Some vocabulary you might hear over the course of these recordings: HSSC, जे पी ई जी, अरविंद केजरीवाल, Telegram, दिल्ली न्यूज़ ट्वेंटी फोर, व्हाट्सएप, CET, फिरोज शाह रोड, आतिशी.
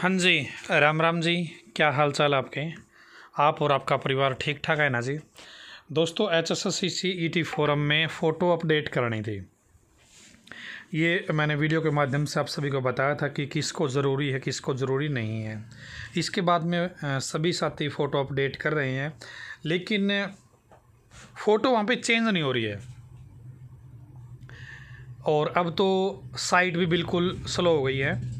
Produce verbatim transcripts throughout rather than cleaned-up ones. हाँ जी, राम राम जी, क्या हाल चाल आपके? आप और आपका परिवार ठीक ठाक है ना जी? दोस्तों, H S S C C E T forum में फ़ोटो अपडेट करनी थी। ये मैंने वीडियो के माध्यम से आप सभी को बताया था कि किसको ज़रूरी है किसको ज़रूरी नहीं है। इसके बाद में सभी साथी फ़ोटो अपडेट कर रहे हैं, लेकिन फ़ोटो वहाँ पे चेंज नहीं हो रही है। और अब तो साइट भी बिल्कुल स्लो हो गई है।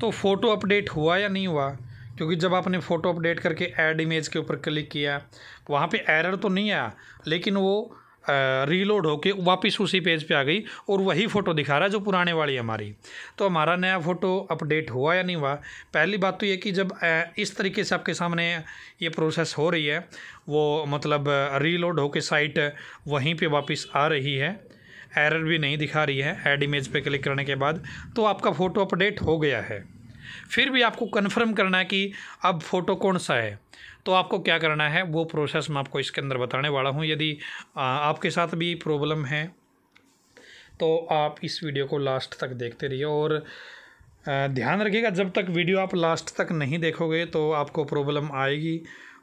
तो फ़ोटो अपडेट हुआ या नहीं हुआ, क्योंकि जब आपने फ़ोटो अपडेट करके ऐड इमेज के ऊपर क्लिक किया, वहाँ पे एरर तो नहीं आया, लेकिन वो रीलोड होके वापस उसी पेज पे आ गई और वही फ़ोटो दिखा रहा है जो पुराने वाली हमारी। तो हमारा नया फ़ोटो अपडेट हुआ या नहीं हुआ? पहली बात तो ये कि जब इस तरीके से आपके सामने ये प्रोसेस हो रही है, वो मतलब रीलोड होके साइट वहीं पर वापस आ रही है, एरर भी नहीं दिखा रही है ऐड इमेज पे क्लिक करने के बाद, तो आपका फ़ोटो अपडेट हो गया है। फिर भी आपको कन्फर्म करना है कि अब फ़ोटो कौन सा है, तो आपको क्या करना है वो प्रोसेस मैं आपको इसके अंदर बताने वाला हूँ। यदि आपके साथ भी प्रॉब्लम है तो आप इस वीडियो को लास्ट तक देखते रहिए और ध्यान रखिएगा, जब तक वीडियो आप लास्ट तक नहीं देखोगे तो आपको प्रॉब्लम आएगी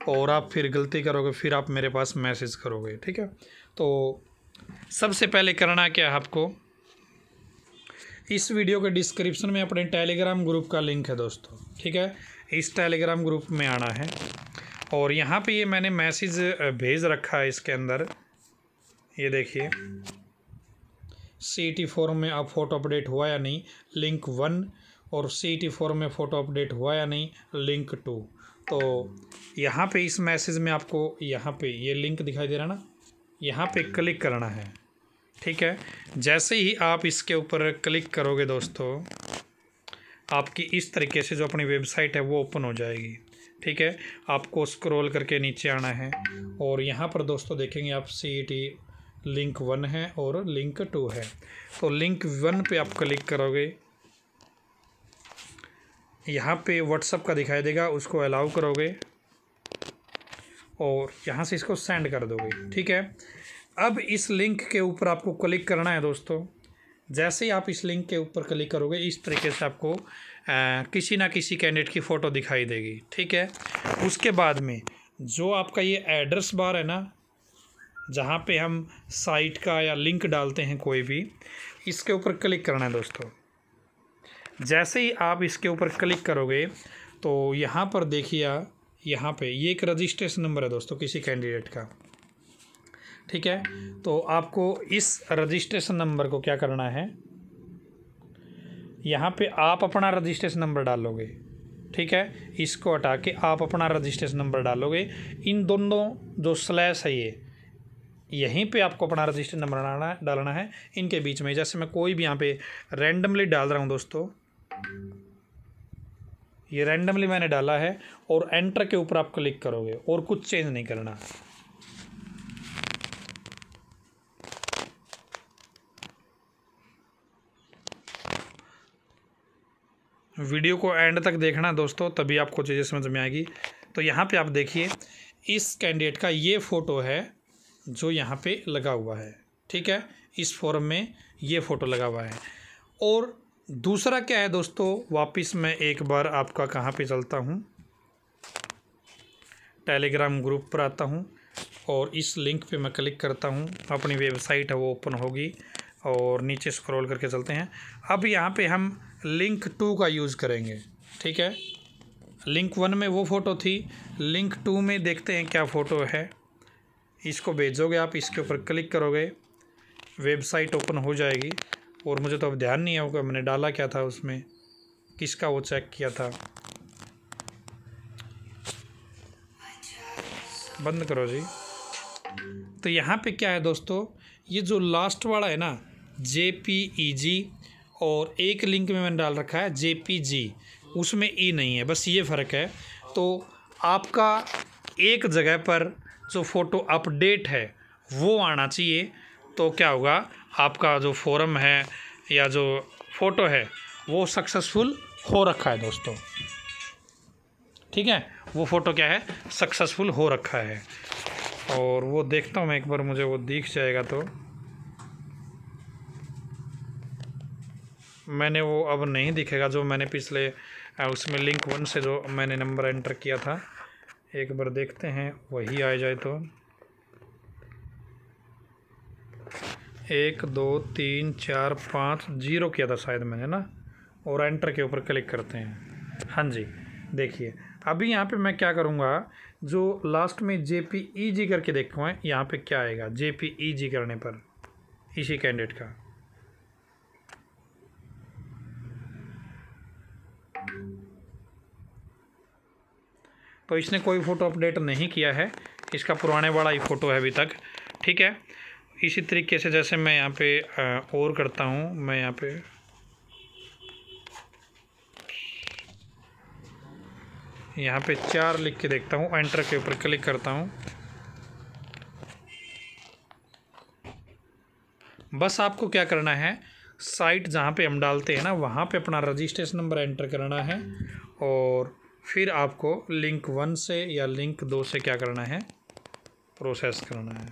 और आप फिर गलती करोगे, फिर आप मेरे पास मैसेज करोगे, ठीक है? तो सबसे पहले करना क्या है आपको, इस वीडियो के डिस्क्रिप्शन में अपने टेलीग्राम ग्रुप का लिंक है दोस्तों, ठीक है? इस टेलीग्राम ग्रुप में आना है और यहाँ पे ये मैंने मैसेज भेज रखा है इसके अंदर, ये देखिए, सीईटी फोरम में आप फ़ोटो अपडेट हुआ या नहीं, लिंक वन, और सीईटी फोरम में फ़ोटो अपडेट हुआ या नहीं, लिंक टू। तो यहाँ पे इस मैसेज में आपको यहाँ पे ये लिंक दिखाई दे रहा है ना, यहाँ पे क्लिक करना है, ठीक है? जैसे ही आप इसके ऊपर क्लिक करोगे दोस्तों, आपकी इस तरीके से जो अपनी वेबसाइट है वो ओपन हो जाएगी, ठीक है? आपको स्क्रॉल करके नीचे आना है और यहाँ पर दोस्तों देखेंगे आप सीईटी लिंक वन है और लिंक टू है। तो लिंक वन पे आप क्लिक करोगे, यहाँ पे व्हाट्सएप का दिखाई देगा, उसको अलाउ करोगे और यहाँ से इसको सेंड कर दोगे, ठीक है? अब इस लिंक के ऊपर आपको क्लिक करना है दोस्तों। जैसे ही आप इस लिंक के ऊपर क्लिक करोगे, इस तरीके से आपको आ, किसी ना किसी कैंडिडेट की फ़ोटो दिखाई देगी, ठीक है? उसके बाद में जो आपका ये एड्रेस बार है ना, जहाँ पे हम साइट का या लिंक डालते हैं कोई भी, इसके ऊपर क्लिक करना है दोस्तों। जैसे ही आप इसके ऊपर क्लिक करोगे तो यहाँ पर देखिए, यहाँ पे ये एक रजिस्ट्रेशन नंबर है दोस्तों किसी कैंडिडेट का, ठीक है? तो आपको इस रजिस्ट्रेशन नंबर को क्या करना है, यहाँ पे आप अपना रजिस्ट्रेशन नंबर डालोगे, ठीक है? इसको हटा के आप अपना रजिस्ट्रेशन नंबर डालोगे। इन दोनों जो स्लैश है ये, यहीं पे आपको अपना रजिस्ट्रेशन नंबर डालना है, इनके बीच में। जैसे मैं कोई भी यहाँ पे रैंडमली डाल रहा हूँ दोस्तों, ये रैंडमली मैंने डाला है, और एंटर के ऊपर आप क्लिक करोगे और कुछ चेंज नहीं करना। वीडियो को एंड तक देखना दोस्तों, तभी आपको चीज़ें समझ में आएगी। तो यहाँ पे आप देखिए, इस कैंडिडेट का ये फ़ोटो है जो यहाँ पे लगा हुआ है, ठीक है? इस फोरम में ये फ़ोटो लगा हुआ है। और दूसरा क्या है दोस्तों, वापस मैं एक बार आपका कहाँ पे चलता हूँ, टेलीग्राम ग्रुप पर आता हूँ और इस लिंक पे मैं क्लिक करता हूँ, अपनी वेबसाइट है वो ओपन होगी। और नीचे स्क्रॉल करके चलते हैं, अब यहाँ पे हम लिंक टू का यूज़ करेंगे, ठीक है? लिंक वन में वो फ़ोटो थी, लिंक टू में देखते हैं क्या फ़ोटो है। इसको भेजोगे आप, इसके ऊपर क्लिक करोगे, वेबसाइट ओपन हो जाएगी। और मुझे तो अब ध्यान नहीं होगा मैंने डाला क्या था उसमें, किसका वो चेक किया था। बंद करो जी। तो यहाँ पे क्या है दोस्तों, ये जो लास्ट वाला है ना, जे पी ई जी, और एक लिंक में मैंने डाल रखा है जे पी जी, उसमें ई नहीं है, बस ये फ़र्क है। तो आपका एक जगह पर जो फ़ोटो अपडेट है वो आना चाहिए, तो क्या होगा, आपका जो फोरम है या जो फ़ोटो है वो सक्सेसफुल हो रखा है दोस्तों, ठीक है? वो फ़ोटो क्या है, सक्सेसफुल हो रखा है। और वो देखता हूँ मैं एक बार, मुझे वो दिख जाएगा तो मैंने वो अब नहीं दिखेगा जो मैंने पिछले उसमें लिंक वन से जो मैंने नंबर एंटर किया था। एक बार देखते हैं वही आ जाए तो। एक दो तीन चार पाँच जीरो किया था शायद मैंने ना, और एंटर के ऊपर क्लिक करते हैं। हाँ जी, देखिए अभी यहाँ पे मैं क्या करूँगा, जो लास्ट में जे पी ई जी करके देखो हैं यहाँ पे क्या आएगा। जे पी ई जी करने पर इसी कैंडिडेट का तो इसने कोई फ़ोटो अपडेट नहीं किया है, इसका पुराने वाला ही फ़ोटो है अभी तक। ठीक है, इसी तरीके से जैसे मैं यहाँ पे और करता हूँ, मैं यहाँ पे यहाँ पे चार लिख के देखता हूँ, एंटर के ऊपर क्लिक करता हूँ। बस आपको क्या करना है, साइट जहाँ पे हम डालते हैं ना वहाँ पे अपना रजिस्ट्रेशन नंबर एंटर करना है, और फिर आपको लिंक वन से या लिंक दो से क्या करना है, प्रोसेस करना है।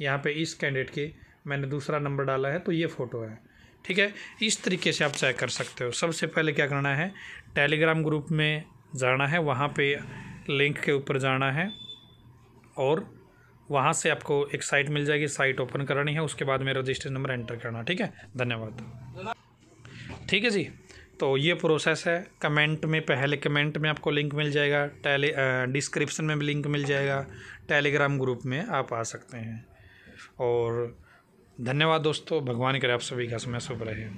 यहाँ पे इस कैंडिडेट की मैंने दूसरा नंबर डाला है तो ये फ़ोटो है। ठीक है, इस तरीके से आप चेक कर सकते हो। सबसे पहले क्या करना है, टेलीग्राम ग्रुप में जाना है, वहाँ पे लिंक के ऊपर जाना है और वहाँ से आपको एक साइट मिल जाएगी, साइट ओपन करनी है, उसके बाद में रजिस्ट्रेशन नंबर एंटर करना। ठीक है, धन्यवाद। ठीक है जी, तो ये प्रोसेस है। कमेंट में, पहले कमेंट में आपको लिंक मिल जाएगा, टेली डिस्क्रिप्शन में भी लिंक मिल जाएगा, टेलीग्राम ग्रुप में आप आ सकते हैं। और धन्यवाद दोस्तों, भगवान करे आप सभी का समय शुभ रहे।